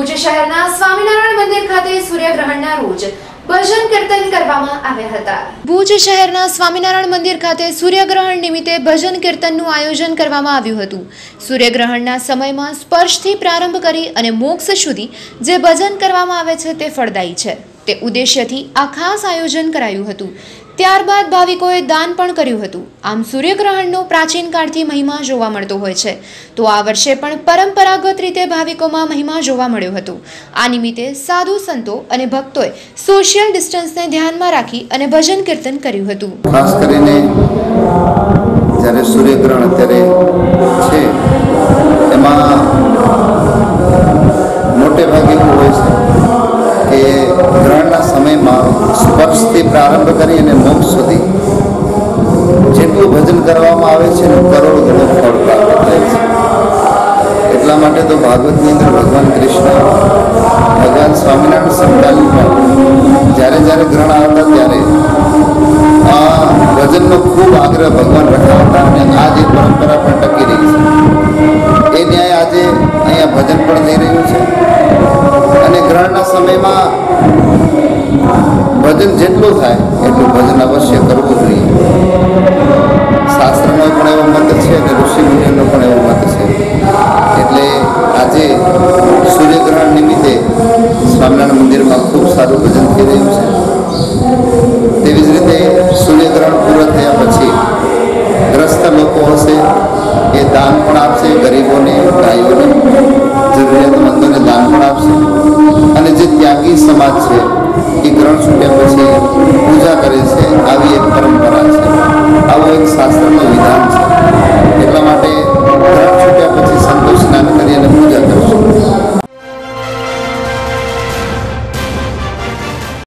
ભુજ શહેરના સ્વામિનારાયણ મંદિર ખાતે સૂર્યગ્રહણના રોજ ભજન કીર્તન કરવામાં આવ્યા હતા। ભુજ શહેરના સ્વામિનારાયણ મંદિર ખાતે સૂર્યગ્રહણ નિમિત્તે ભજન કીર્તનનું આયોજન કરવામાં આવ્યું હતું। સૂર્યગ્રહણના સમયમાં સ્પર્શથી પ્રારંભ કરી અને મોક્ષ સુધી જે ભજન કરવામાં આવે છે તે ફળદાયી છે, તે ઉદ્દેશ્યથી આ ખાસ આયોજન કરાયું હતું। ત્યારબાદ ભાવિકોએ દાન પણ કર્યું હતું। આમ સૂર્યગ્રહણનો પ્રાચીન કાળથી મહિમા જોવા મળતો હોય છે, તો આ વર્ષે પણ પરંપરાગત રીતે ભાવિકોમાં મહિમા જોવા મળ્યો હતો। આ નિમિત્તે સાધુ સંતો અને ભક્તોએ સોશિયલ ડિસ્ટન્સને ધ્યાનમાં રાખી અને ભજન કીર્તન કર્યું હતું। ખાસ કરીને જ્યારે સૂર્યગ્રહણ અત્યારે છે એમાં મોટે ભાગે હોય છે કે ગ્રહણના સમયમાં સ્પર્શથી પ્રારંભ કરી અને મોક્ષ સુધી જેટલું ભજન કરવામાં આવે છે એનું કરોડ ગણો ફળ પ્રાપ્ત થાય છે। એટલા માટે તો ભાગવતની અંદર ભગવાન કૃષ્ણ ભગવાન સ્વામિનારાયણ સંપ્રદાયમાં જ્યારે જ્યારે ગ્રહણ આવતા ત્યારે આ ભજનનો ખૂબ આગ્રહ ભગવાન રખાતા હતા અને આ જે પરંપરા પણ ટકી રહી છે એ ન્યાય આજે અહીંયા ભજન પણ થઈ રહ્યું છે અને ગ્રહણના સમયમાં ભજન જેટલું થાય એટલું ભજન અવશ્ય કરવું જોઈએ। શાસ્ત્રનો પણ એવો મત છે અને ઋષિમુનિઓનો પણ એવો મત છે। એટલે આજે સૂર્યગ્રહણ નિમિત્તે સ્વામિનારાયણ મંદિરમાં ખૂબ સારું ભજન થઈ રહ્યું છે। તેવી જ રીતે સૂર્યગ્રહણ પૂર્ણ થયા પછી ગ્રસ્ત લોકો હશે એ દાન પણ આપશે, ગરીબોને ગાયોને જરૂરિયાતમંદોને દાન પણ આપશે અને જે ત્યાગી સમાજ છે એ ગ્રહણ છૂટ્યા પછી પૂજા કરે છે। આવી એક પરંપરા છે, આવો એક શાસ્ત્રનું વિધાન છે। એટલા માટે